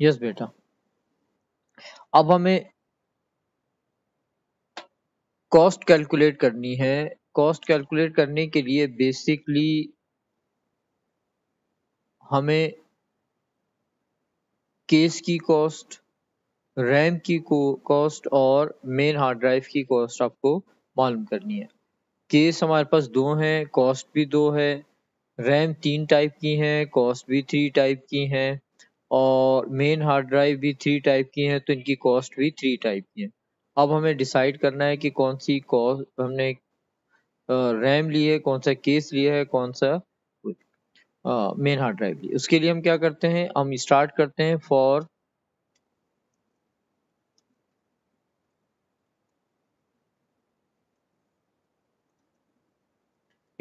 Yes बेटा, अब हमें कॉस्ट कैलकुलेट करनी है। कॉस्ट कैलकुलेट करने के लिए बेसिकली हमें केस की कॉस्ट, रैम की कॉस्ट और मेन हार्ड ड्राइव की कॉस्ट आपको मालूम करनी है। केस हमारे पास दो हैं, कॉस्ट भी दो है, रैम 3 टाइप की हैं, कॉस्ट भी 3 टाइप की हैं और मेन हार्ड ड्राइव भी 3 टाइप की हैं, तो इनकी कॉस्ट भी 3 टाइप की है। अब हमें डिसाइड करना है कि कौन सी कॉस्ट हमने रैम ली है, कौन सा केस लिया है, कौन सा मेन हार्ड ड्राइव ली। उसके लिए हम क्या करते हैं, हम स्टार्ट करते हैं फॉर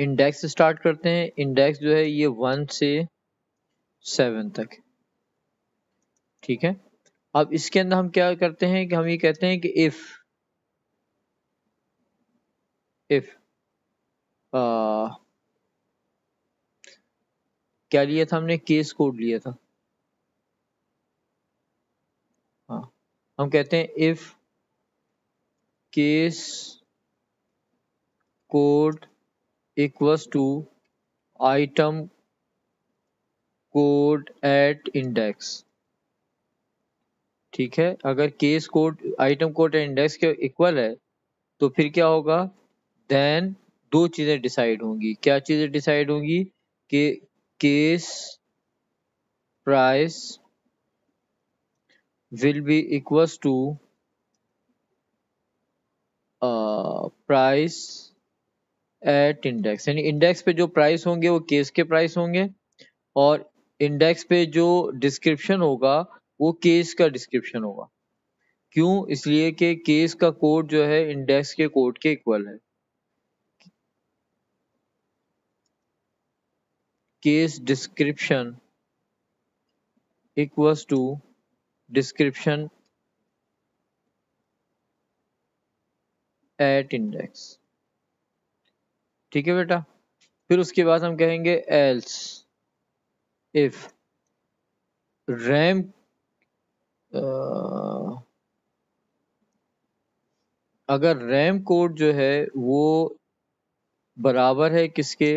इंडेक्स। स्टार्ट करते हैं, इंडेक्स जो है ये 1 से 7 तक, ठीक है। अब इसके अंदर हम क्या करते हैं कि हम ये कहते हैं कि इफ क्या लिया था हमने, केस कोड लिया था, हाँ। हम कहते हैं if case code equals to item code at index, ठीक है। अगर case code item code at index के इक्वल है तो फिर क्या होगा, देन दो चीज़ें डिसाइड होंगी। क्या चीज़ें डिसाइड होंगी कि case price will be equals to price at index, यानी इंडेक्स पे जो प्राइस होंगे वो केस के प्राइस होंगे और इंडेक्स पे जो डिस्क्रिप्शन होगा वो केस का डिस्क्रिप्शन होगा। क्यों? इसलिए कि केस का कोड जो है इंडेक्स के कोड के इक्वल है। Case description equals to description at index, ठीक है बेटा। फिर उसके बाद हम कहेंगे एल्स इफ रैम, अगर रैम कोड जो है वो बराबर है किसके,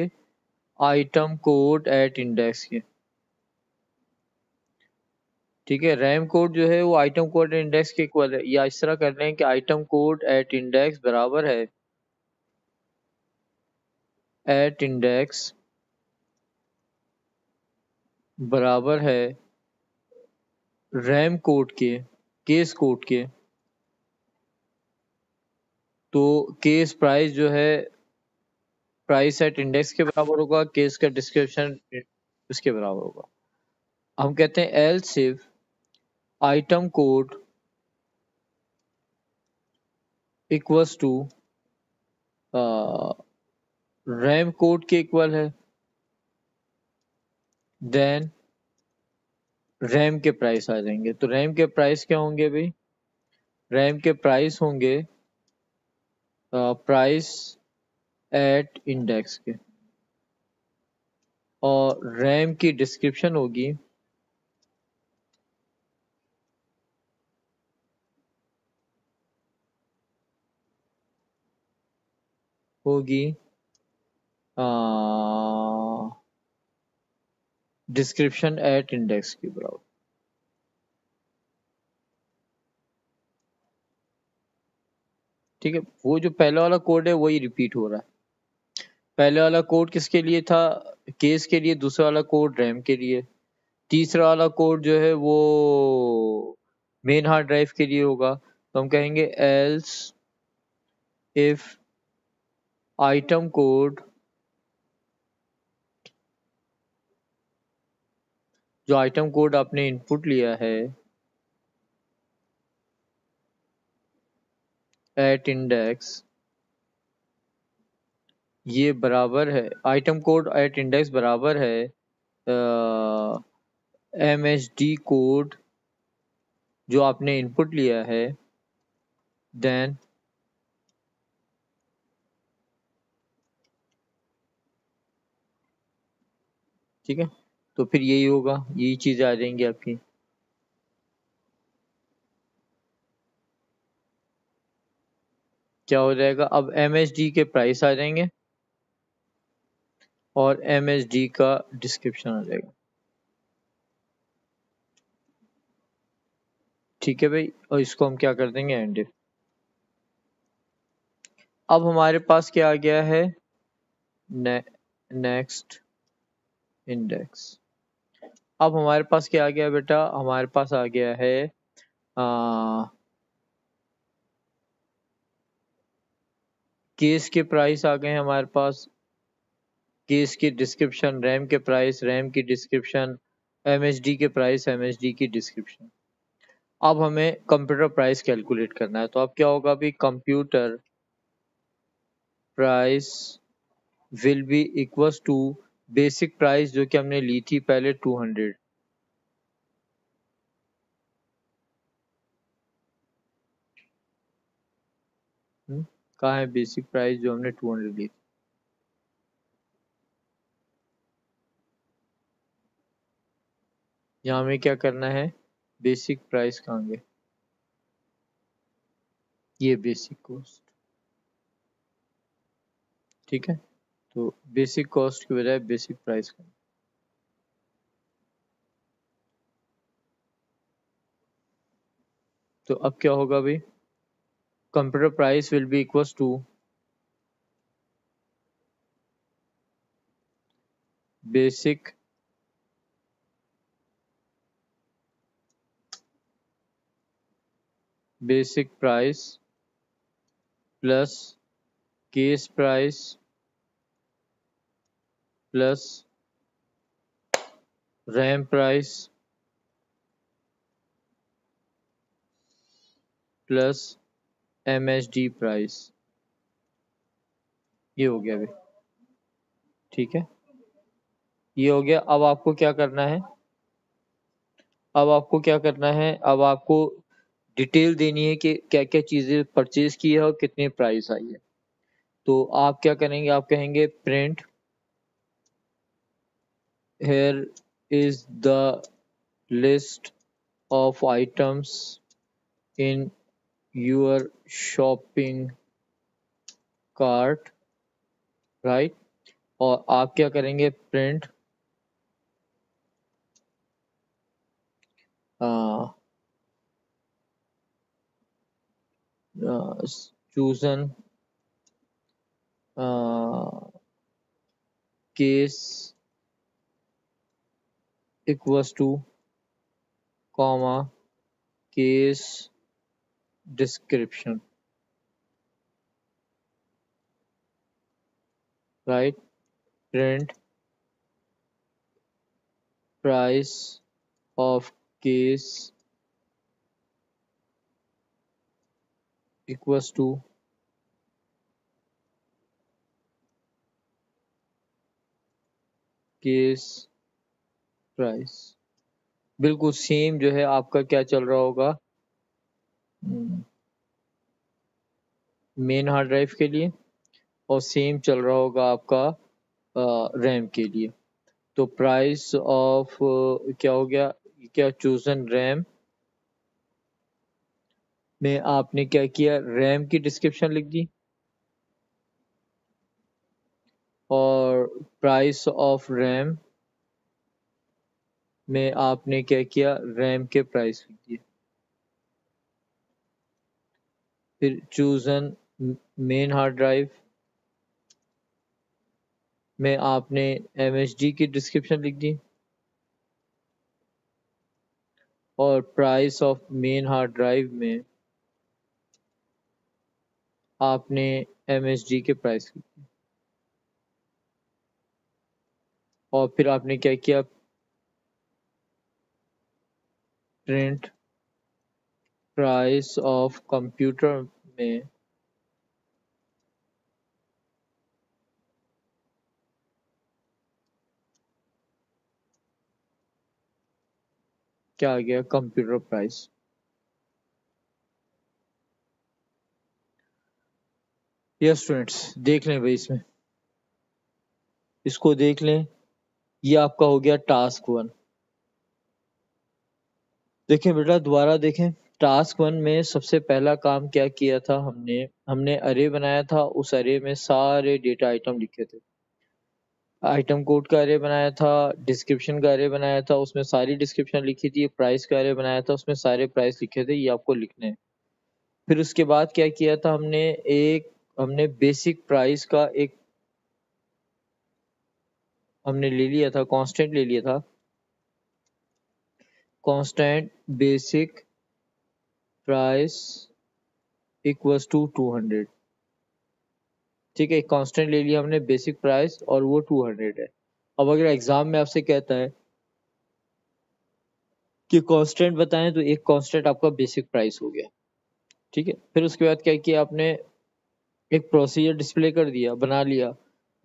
आइटम कोड एट इंडेक्स के, ठीक है। रैम कोड जो है वो आइटम कोड एट इंडेक्स के इक्वल है, या इस तरह कर लें कि आइटम कोड एट इंडेक्स बराबर है रैम कोड के केस कोड के, तो केस प्राइस जो है प्राइस एट इंडेक्स के बराबर होगा, केस का डिस्क्रिप्शन इसके बराबर होगा। हम कहते हैं else if item code equals to RAM code के इक्वल है, देन रैम के प्राइस आ जाएंगे। तो रैम के प्राइस क्या होंगे भाई, रैम के प्राइस होंगे प्राइस एट इंडेक्स के, और रैम की डिस्क्रिप्शन होगी डिस्क्रिप्शन एट इंडेक्स के बराबर, ठीक है। वो जो पहला वाला कोड है वही रिपीट हो रहा है। पहले वाला कोड किसके लिए था, केस के लिए, दूसरा वाला कोड रैम के लिए, तीसरा वाला कोड जो है वो मेन हार्ड ड्राइव के लिए होगा। तो हम कहेंगे एल्स इफ आइटम कोड, जो आइटम कोड आपने इनपुट लिया है एट इंडेक्स, ये बराबर है, आइटम कोड एट इंडेक्स बराबर है एमएसडी कोड जो आपने इनपुट लिया है, देन ठीक है तो फिर यही होगा, यही चीज़ें आ जाएंगी आपकी। क्या हो जाएगा, अब MSD के प्राइस आ जाएंगे और MSD का डिस्क्रिप्शन आ जाएगा। ठीक है भाई, और इसको हम क्या कर देंगे एंड। अब हमारे पास क्या आ गया है, नेक्स्ट इंडेक्स। अब हमारे पास क्या आ गया बेटा, हमारे पास आ गया है केस के प्राइस आ गए हमारे पास, केस की डिस्क्रिप्शन, रैम के प्राइस, रैम की डिस्क्रिप्शन, MSD के प्राइस, MSD की डिस्क्रिप्शन। अब हमें कंप्यूटर प्राइस कैलकुलेट करना है, तो अब क्या होगा भी, computer price will be equals to basic price जो कि हमने ली थी पहले 200, कहाँ है बेसिक प्राइस जो हमने 200 ली थी। यहाँ हमें क्या करना है, बेसिक प्राइस कहाँ गए, ये बेसिक कॉस्ट। ठीक है, तो बेसिक कॉस्ट की बजाय बेसिक प्राइस का। तो अब क्या होगा भाई, computer price will be equals to basic price plus case price plus RAM price plus MSD price, ये हो गया भाई। ठीक है, ये हो गया। अब आपको क्या करना है, अब आपको डिटेल देनी है कि क्या क्या चीज़ें परचेज की है और कितने प्राइस आई है। तो आप क्या करेंगे, आप कहेंगे print here is the list of items in your shopping cart, right? और आप क्या करेंगे, print chosen case equals to comma case description, right? Print price of case equals to case price. बिल्कुल सेम जो है आपका क्या चल रहा होगा मेन हार्ड ड्राइव के लिए, और सेम चल रहा होगा आपका रैम के लिए। तो प्राइस ऑफ क्या हो गया, क्या चूजन रैम में आपने क्या किया, रैम की डिस्क्रिप्शन लिख दी, और प्राइस ऑफ रैम में आपने क्या किया, रैम के प्राइस लिख दिए। फिर चूजन मेन हार्ड ड्राइव में आपने MSD की डिस्क्रिप्शन लिख दी, और price of main hard drive में आपने MSD के प्राइस लिख दी, और फिर आपने क्या किया, प्रिंट प्राइस ऑफ कंप्यूटर में क्या आ गया, कंप्यूटर प्राइस। ये स्टूडेंट्स देख लें भाई, इसमें इसको देख लें, ये आपका हो गया टास्क वन। देखें बेटा दोबारा देखें, टास्क वन में सबसे पहला काम क्या किया था हमने, हमने अरे बनाया था, उस अरे में सारे डेटा आइटम लिखे थे। आइटम कोड का अरे बनाया था, डिस्क्रिप्शन का अरे बनाया था, उसमें सारी डिस्क्रिप्शन लिखी थी, प्राइस का अरे बनाया था, उसमें सारे प्राइस लिखे थे, ये आपको लिखने हैं। फिर उसके बाद क्या किया था हमने, हमने बेसिक प्राइस का एक हमने ले लिया था, कांस्टेंट ले लिया था, constant basic price equals to 200। ठीक है, कांस्टेंट ले लिया हमने बेसिक प्राइस और वो 200 है। अब अगर एग्जाम में आपसे कहता है कि कांस्टेंट बताएं, तो एक कांस्टेंट आपका बेसिक प्राइस हो गया। ठीक है, फिर उसके बाद क्या किया आपने, एक प्रोसीजर डिस्प्ले कर दिया, बना लिया,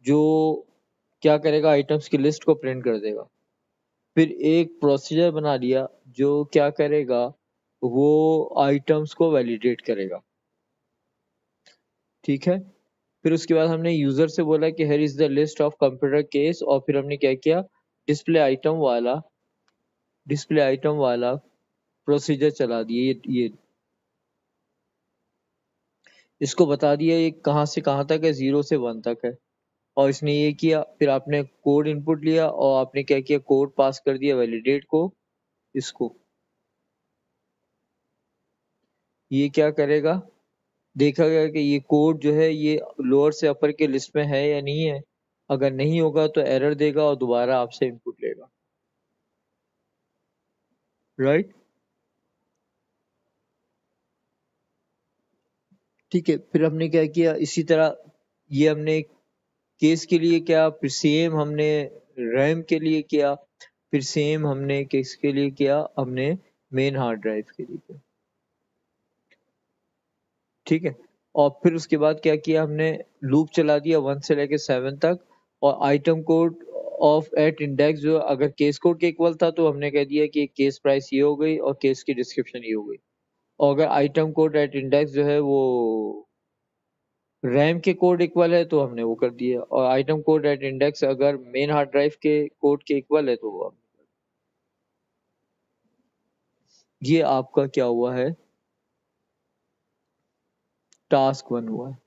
जो क्या करेगा आइटम्स की लिस्ट को प्रिंट कर देगा। फिर एक प्रोसीजर बना लिया जो क्या करेगा, वो आइटम्स को वैलिडेट करेगा। ठीक है, फिर उसके बाद हमने यूजर से बोला कि here is the list of computer case, और फिर हमने क्या किया, डिस्प्ले आइटम वाला प्रोसीजर चला दिए। ये इसको बता दिया ये कहाँ से कहाँ तक है, 0 से 1 तक है, और इसने ये किया। फिर आपने कोड इनपुट लिया और आपने क्या किया, कोड पास कर दिया वैलिडेट को। इसको ये क्या करेगा, देखा गया कि ये कोड जो है ये लोअर से अपर के लिस्ट में है या नहीं है, अगर नहीं होगा तो एरर देगा और दोबारा आपसे इनपुट लेगा। राइट, ठीक है। फिर हमने क्या किया, इसी तरह ये हमने केस के लिए किया, फिर सेम हमने रैम के लिए किया, फिर सेम हमने केस के लिए किया, हमने मेन हार्ड ड्राइव के लिए किया। ठीक है, और फिर उसके बाद क्या किया हमने, लूप चला दिया 1 से लेकर 7 तक, और item code of at index जो अगर केस कोड के इक्वल था तो हमने कह दिया कि केस प्राइस ये हो गई और केस की डिस्क्रिप्शन ये हो गई, और अगर आइटम कोड एट इंडेक्स जो है वो रैम के कोड इक्वल है तो हमने वो कर दिया, और आइटम कोड एट इंडेक्स अगर मेन हार्ड ड्राइव के कोड के इक्वल है तो वो। ये आपका क्या हुआ है, टास्क वन हुआ है।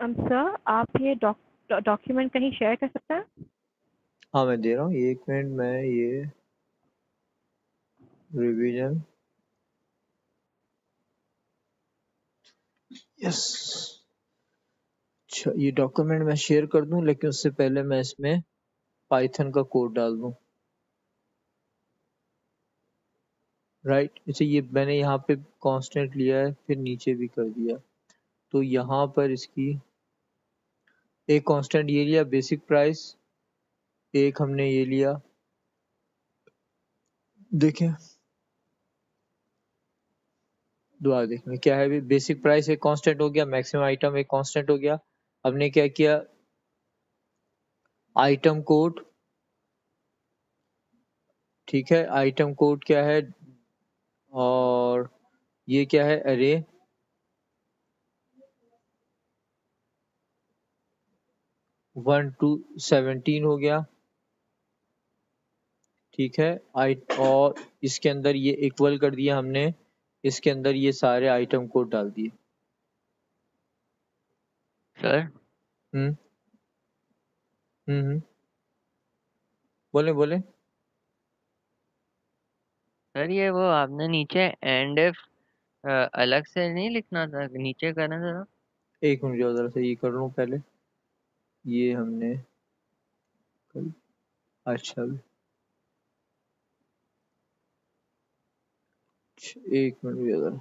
सर आप ये डॉक्यूमेंट कहीं शेयर कर सकते हैं? हाँ मैं दे रहा हूँ, 1 मिनट में ये रिवीजन। यस, अच्छा ये डॉक्यूमेंट मैं शेयर कर दूं, लेकिन उससे पहले मैं इसमें पाइथन का कोड डाल दूं। राइट, अच्छा ये मैंने यहाँ पे कांस्टेंट लिया है, फिर नीचे भी कर दिया, तो यहाँ पर इसकी एक कांस्टेंट ये लिया बेसिक प्राइस, एक हमने ये लिया। देखें दोबारा देखना क्या है, बेसिक प्राइस एक कांस्टेंट हो गया, मैक्सिमम आइटम एक कांस्टेंट हो गया। हमने क्या किया, आइटम कोड, ठीक है, आइटम कोड क्या है और ये क्या है अरे, वन टू 17 हो गया। ठीक है, और इसके अंदर ये इक्वल कर दिया हमने, इसके अंदर ये सारे आइटम कोड डाल दिए। सर बोले सर, ये वो आपने नीचे एंड इफ अलग से नहीं लिखना था, नीचे करना था। एक मिनट जरा से ये कर लूं पहले, ये हमने अच्छा एक मिनट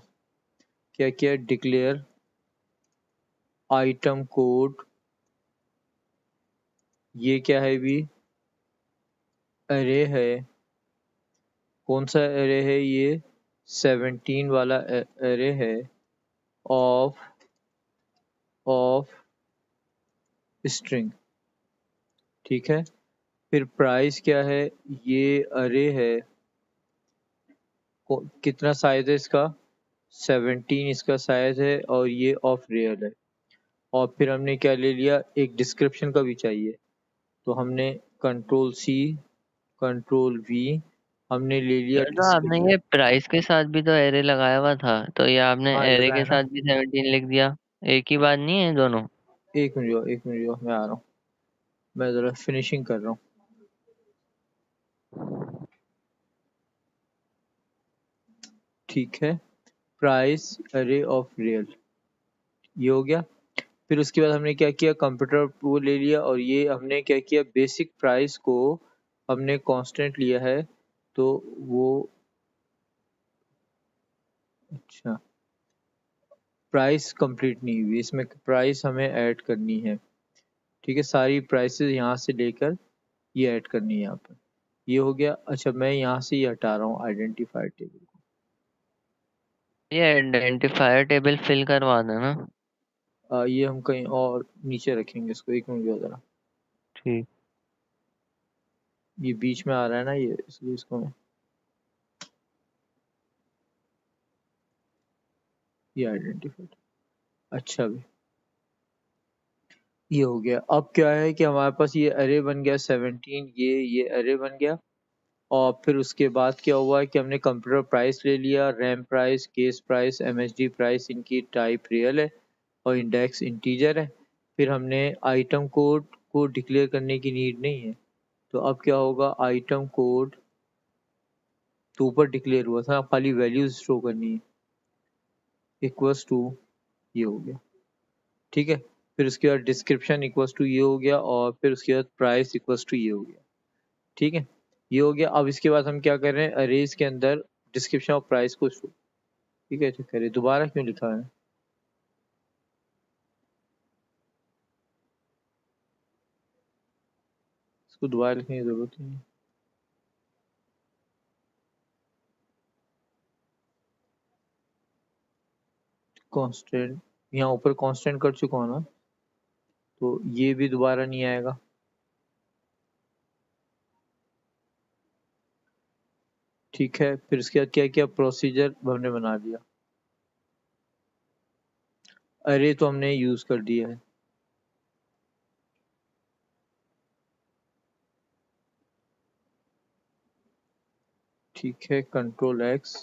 क्या किया, डिक्लेयर आइटम कोड, ये क्या है भी अरे है, कौन सा अरे है ये 17 वाला अरे है, ऑफ स्ट्रिंग। ठीक है, फिर प्राइस क्या है, ये अरे है कितना साइज है इसका 17 इसका साइज है और ये ऑफ रेयर है। और फिर हमने क्या ले लिया, एक डिस्क्रिप्शन का भी चाहिए तो हमने कंट्रोल सी कंट्रोल वी हमने ले लिया। तो आपने ये प्राइस के साथ भी तो एरे लगाया हुआ था तो ये आपने एरे के साथ भी 17 लिख दिया, एक ही बात नहीं है दोनों। एक मिनट मैं आ रहा हूँ, मैं जरा फिनिशिंग कर रहा हूँ। ठीक है, प्राइस एरे ऑफ रियल ये हो गया। फिर उसके बाद हमने क्या किया, कंप्यूटर वो ले लिया और ये हमने क्या किया, बेसिक प्राइस को हमने कांस्टेंट लिया है तो वो अच्छा प्राइस कंप्लीट नहीं हुई, इसमें प्राइस हमें ऐड करनी है। ठीक है, सारी प्राइसेस यहाँ से लेकर ये ऐड करनी है यहाँ पर, ये हो गया। अच्छा मैं यहाँ से ये हटा रहा हूँ आइडेंटिफायर टेबल को, ये आइडेंटिफायर टेबल फिल करवा देना। ये हम कहीं और नीचे रखेंगे इसको, एक मिनट जरा। ठीक, ये बीच में आ रहा है ना ये, इसलिए इसको मैं ये आइडेंटिफाइड अच्छा भी ये हो गया। अब क्या है कि हमारे पास ये अरे बन गया 17, ये अरे बन गया। और फिर उसके बाद क्या हुआ कि हमने कंप्यूटर प्राइस ले लिया, RAM price, case price, MSD price, इनकी टाइप रियल है और इंडेक्स इंटीजर है। फिर हमने आइटम कोड को डिक्लेयर करने की नीड नहीं है तो अब क्या होगा, आइटम कोड तो ऊपर डिक्लेयर हुआ था, खाली वैल्यूज शो करनी है। इक्वल्स टू ये हो गया, ठीक है। फिर उसके बाद डिस्क्रिप्शन इक्वल्स टू ये हो गया और फिर उसके बाद प्राइस इक्वल्स टू ये हो गया। ठीक है, ये हो गया। अब इसके बाद हम क्या कर रहे हैं, अरेज के अंदर डिस्क्रिप्शन और प्राइस को शो। ठीक है, ठीक करे दोबारा क्यों लिखा है, तो दोबारा लिखने की जरूरत नहीं है। कांस्टेंट यहाँ ऊपर कांस्टेंट कर चुका हूँ ना तो ये भी दोबारा नहीं आएगा। ठीक है, फिर इसके बाद क्या क्या प्रोसीजर हमने बना दिया, अरे तो हमने यूज कर दिया है। ठीक है, कंट्रोल एक्स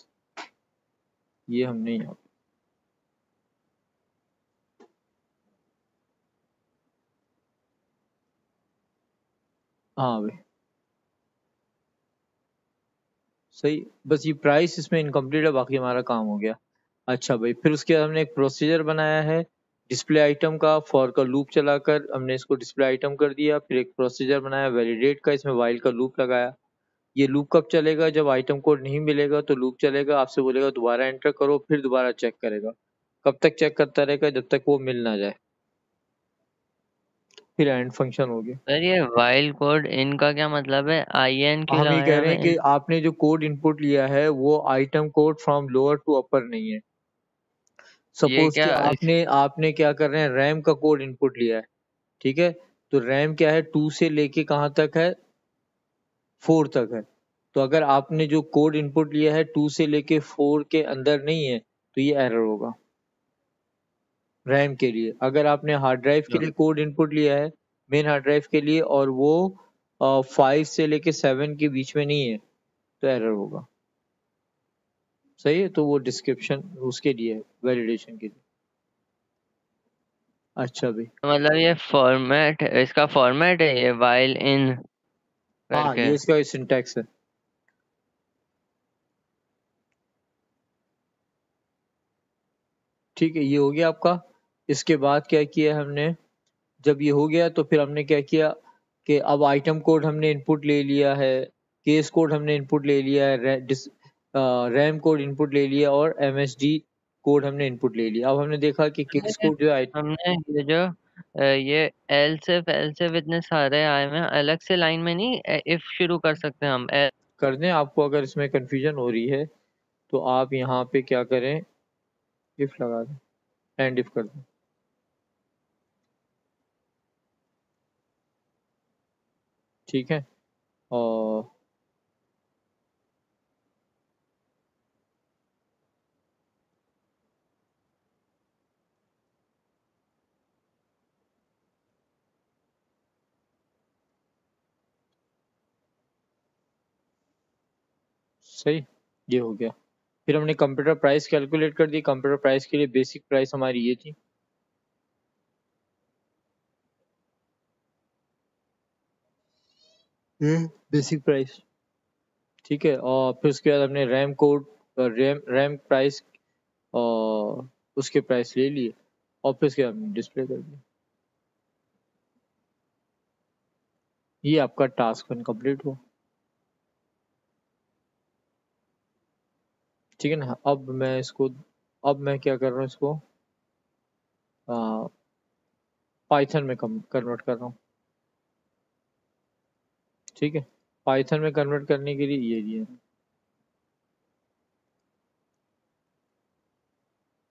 ये हमने यहाँ हाँ भाई सही, बस ये प्राइस इसमें इनकम्प्लीट है, बाकी हमारा काम हो गया। अच्छा भाई, फिर उसके बाद हमने एक प्रोसीजर बनाया है डिस्प्ले आइटम का, फॉर का लूप चलाकर हमने इसको डिस्प्ले आइटम कर दिया। फिर एक प्रोसीजर बनाया वैलिडेट का, इसमें व्हाइल का लूप लगाया। ये लूप कब चलेगा, जब आइटम कोड नहीं मिलेगा तो लूप चलेगा, आपसे बोलेगा दोबारा एंटर करो, फिर दोबारा चेक करेगा। कब तक चेक करता रहेगा, जब तक वो मिल ना जाए। फिर एंड फंक्शन हो गया। सर ये व्हाइल कोड इनका क्या मतलब है, IN के हम कह रहे हैं कि आपने जो कोड इनपुट लिया है वो item code from lower to upper नहीं है। सपोज कि आपने क्या कर रहे हैं, रैम का कोड इनपुट लिया है। ठीक है, तो रैम क्या है 2 से लेके कहाँ तक है 4 तक है। तो अगर आपने जो कोड इनपुट लिया है 2 से लेके 4 के अंदर नहीं है तो ये एरर होगा रैम के लिए। अगर आपने हार्ड ड्राइव के लिए कोड इनपुट लिया है, मेन हार्ड ड्राइव के लिए, और वो 5 से लेके 7 के बीच में नहीं है तो एरर होगा। सही है, तो वो डिस्क्रिप्शन उसके लिए है, वैलिडेशन के लिए। अच्छा भाई, मतलब ये फॉर्मेट, इसका फॉर्मेट है ये व्हाइल इन। हाँ, ये इसका सिंटैक्स है। ठीक है, ये हो गया आपका। इसके बाद क्या किया हमने, जब ये हो गया तो फिर हमने क्या किया कि अब आइटम कोड हमने इनपुट ले लिया है, केस कोड हमने इनपुट ले लिया है, रैम कोड इनपुट ले लिया और एमएसडी कोड हमने इनपुट ले लिया। अब हमने देखा कि केस कोड जो आइटम हमने ये जो ये एल सिर्फ इतने सारे आए हैं, अलग से लाइन में नहीं इफ शुरू कर सकते हैं हम कर दें। आपको अगर इसमें कंफ्यूजन हो रही है तो आप यहाँ पे क्या करें, इफ लगा दें, एंड इफ कर दें। ठीक है, और सही, ये हो गया। फिर हमने कंप्यूटर प्राइस कैलकुलेट कर दी। कंप्यूटर प्राइस के लिए बेसिक प्राइस हमारी ये थी। बेसिक प्राइस, ठीक है। और फिर उसके बाद हमने रैम कोड, रैम प्राइस और उसके प्राइस ले लिए, और फिर उसके बाद हमने डिस्प्ले कर दिया। ये आपका टास्क कंप्लीट हुआ, ठीक है ना। अब मैं इसको, अब मैं क्या कर रहा हूँ, इसको पाइथन में कन्वर्ट कर रहा हूँ, ठीक है। पाइथन में कन्वर्ट करने के लिए ये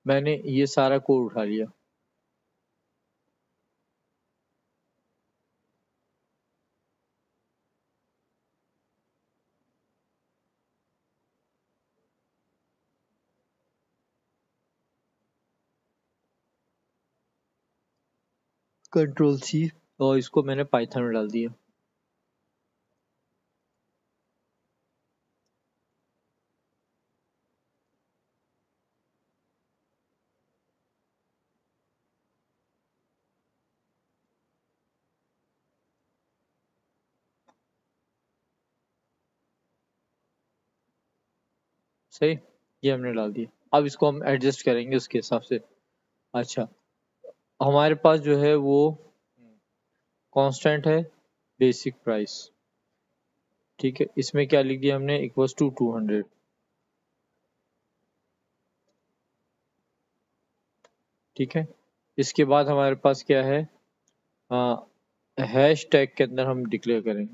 मैंने ये सारा कोड उठा लिया, कंट्रोल सी, और इसको मैंने पाइथन में डाल दिया। सही, ये हमने डाल दिया। अब इसको हम एडजस्ट करेंगे उसके हिसाब से। अच्छा, हमारे पास जो है वो कांस्टेंट है बेसिक प्राइस, ठीक है। इसमें क्या लिख दिया हमने, इक्वल्स टू 200, ठीक है। इसके बाद हमारे पास क्या है, हैश टैग के अंदर हम डिक्लेयर करेंगे,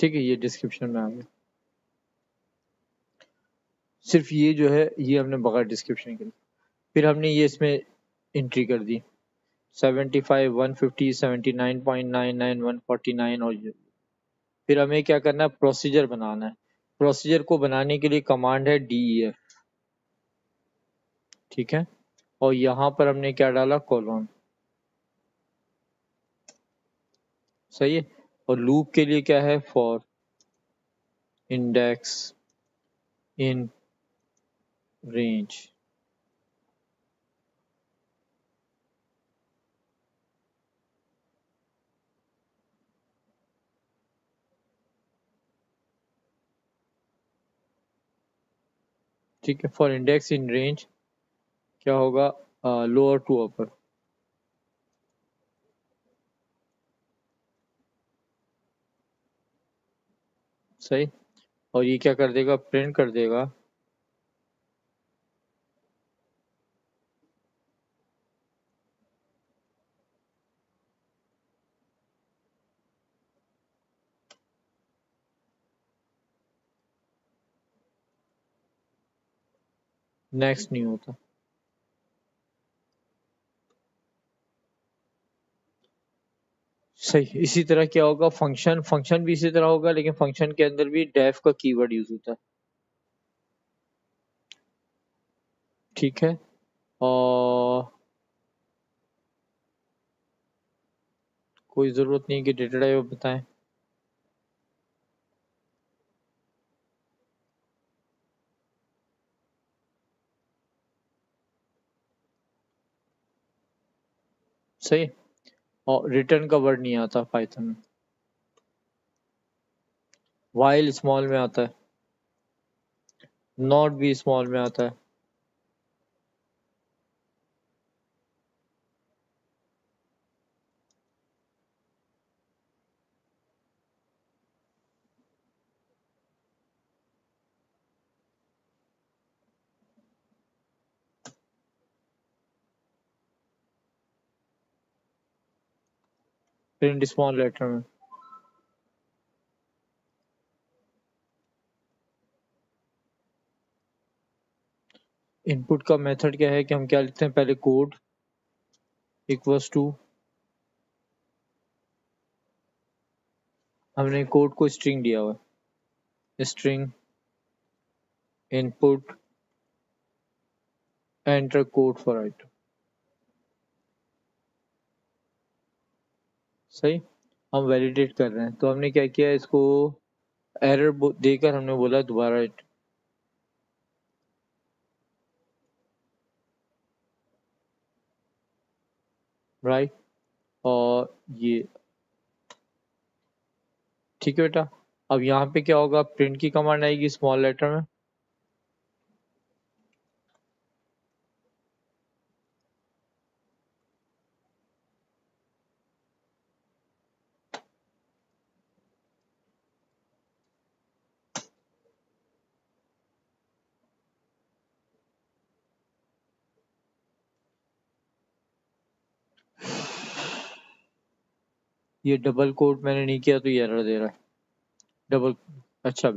ठीक है। ये डिस्क्रिप्शन में आ गया, सिर्फ ये जो है ये हमने बगैर डिस्क्रिप्शन के। फिर हमने ये इसमें एंट्री कर दी 75, 150, 79.99, 149 और ये। फिर हमें क्या करना है, प्रोसीजर बनाना है। प्रोसीजर को बनाने के लिए कमांड है def, ठीक है। और यहाँ पर हमने क्या डाला, कोलन, सही है। और लूप के लिए क्या है, फॉर इंडेक्स इन रेंज, ठीक है। फॉर इंडेक्स इन रेंज क्या होगा, लोअर टू अपर, सही। और ये क्या कर देगा, प्रिंट कर देगा नेक्स्ट नहीं होता, सही। इसी तरह क्या होगा, फंक्शन, फंक्शन भी इसी तरह होगा, लेकिन फंक्शन के अंदर भी डेफ का कीवर्ड यूज होता है, ठीक है। और कोई जरूरत नहीं कि डेटा टाइप बताएं, सही। और रिटर्न का वर्ड नहीं आता पाइथन में, वाइल स्मॉल में आता है, नॉट भी स्मॉल में आता है, प्रिंट स्मॉल लेटर में, इनपुट का मेथड क्या है कि हम क्या लिखते हैं, पहले कोड इक्वल्स टू, हमने कोड को स्ट्रिंग दिया हुआ है, string input enter code for item, सही, हम वैलिडेट कर रहे हैं। तो हमने क्या किया, इसको एरर देकर हमने बोला दोबारा राइट, और ये ठीक है बेटा। अब यहाँ पे क्या होगा, प्रिंट की कमांड आएगी स्मॉल लेटर में, ये डबल कोट मैंने नहीं किया तो ये एरर दे रहा है डबल। अच्छा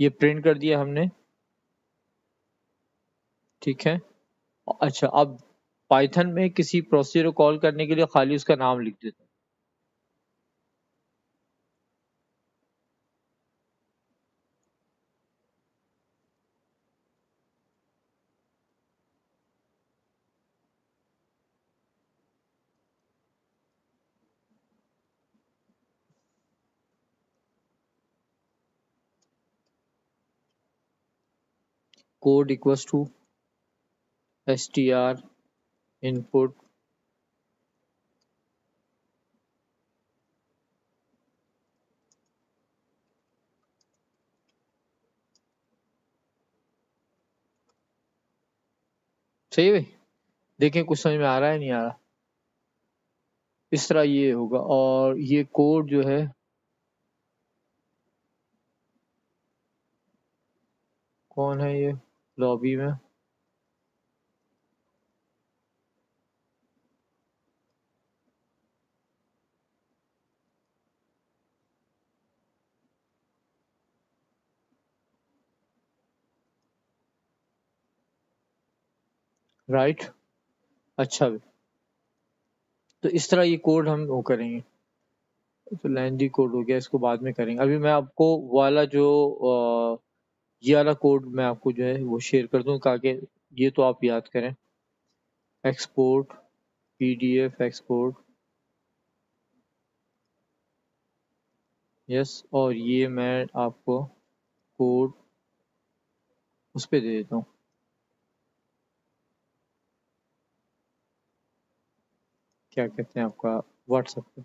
ये प्रिंट कर दिया हमने, ठीक है। अच्छा अब पाइथन में किसी प्रोसीजर को कॉल करने के लिए खाली उसका नाम लिख देते हैं, code equals to str input सही भाई। देखें कुछ समझ में आ रहा है नहीं आ रहा, इस तरह ये होगा। और ये कोड जो है कौन है, ये लॉबी में राइट अच्छा भी। तो इस तरह ये कोड हम वो करेंगे, तो लेंथी कोड हो गया, इसको बाद में करेंगे। अभी मैं आपको वाला जो ये वाला कोड मैं आपको जो है वो शेयर कर दूँ, ताकि ये तो आप याद करें, एक्सपोर्ट पीडीएफ एक्सपोर्ट यस, और ये मैं आपको कोड उस पर दे देता हूँ, क्या कहते हैं आपका व्हाट्सएप पे,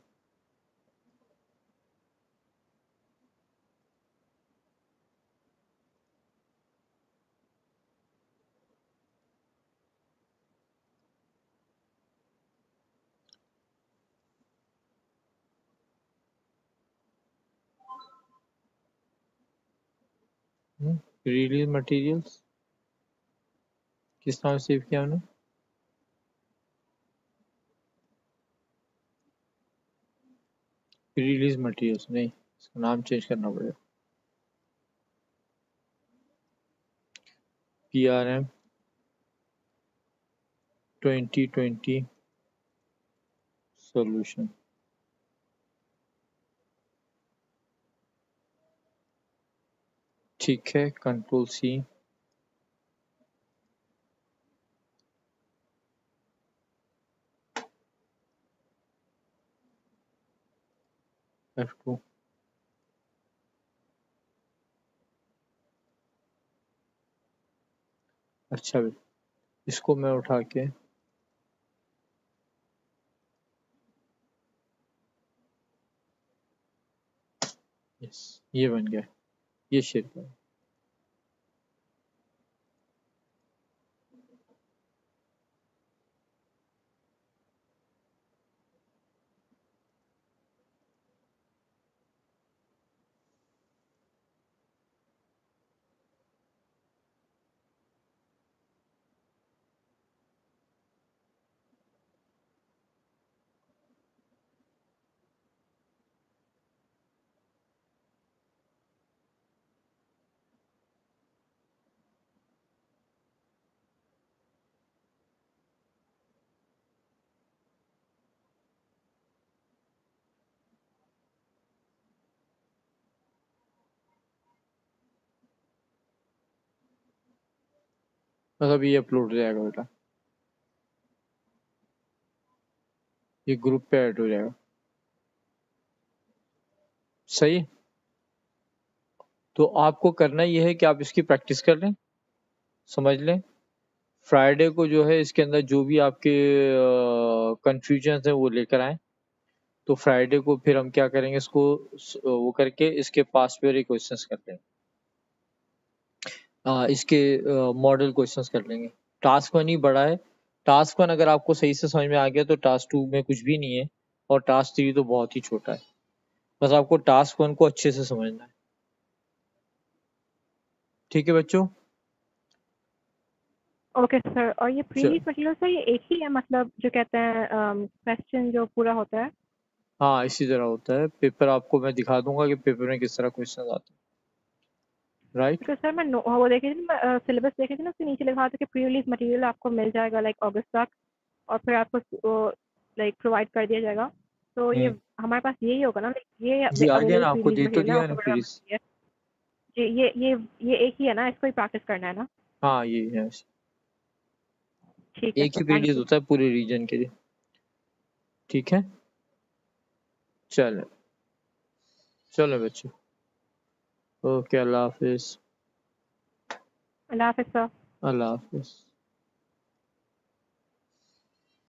रिलीज मटेरियल्स किस तरह सेव किया हमने, रिलीज मटेरियल्स नहीं, इसका नाम चेंज करना पड़ेगा, PRM 2020 सोल्यूशन ठीक है, कंट्रोल सी F2 अच्छा भाई, इसको मैं उठा के यस ये बन गया, ये शेयर करें बस अभी ये अपलोड हो जाएगा बेटा, ये ग्रुप पे ऐड हो जाएगा। सही है? तो आपको करना ये है कि आप इसकी प्रैक्टिस कर लें, समझ लें। फ्राइडे को जो है इसके अंदर जो भी आपके कंफ्यूजन हैं वो लेकर आएं। तो फ्राइडे को फिर हम क्या करेंगे, इसको वो करके इसके पास पेयर क्वेश्चंस कर लेंगे, इसके मॉडल क्वेश्चंस कर लेंगे। टास्क वन ही बड़ा है। टास्क वन अगर आपको सही से समझ में आ गया तो टास्क टू में कुछ भी नहीं है, और टास्क थ्री तो बहुत ही छोटा है। बस आपको टास्क वन को अच्छे से समझना है। ठीक है बच्चों? Okay sir. और ये प्रीवियस मटेरियल सर ये एक ही है, मतलब जो कहते हैं क्वेश्चन जो पूरा होता है? हाँ इसी तरह होता है। पेपर आपको मैं दिखा दूंगा कि पेपर में किस तरह क्वेश्चन आते हैं, राइट? तो सर मैं वो देखे थे, मैं सिलेबस देखे थे ना, उसके नीचे लिखा था कि प्रीवियस मटेरियल आपको मिल जाएगा लाइक अगस्त तक, और फिर आपको लाइक प्रोवाइड कर दिया जाएगा। तो ये हमारे पास यही होगा ना, ये आपको दे तो दिया है ना, ये एक ही है ना, इसको ही प्रैक्टिस करना है ना? हाँ ये है, ठीक है, एक ही पीरियड होता है पूरे रीजन के लिए। ठीक है, चलो चलो बच्चों, ओके, अल्लाह हाफिज। अल्लाह हाफिज सर। अल्लाह हाफिज।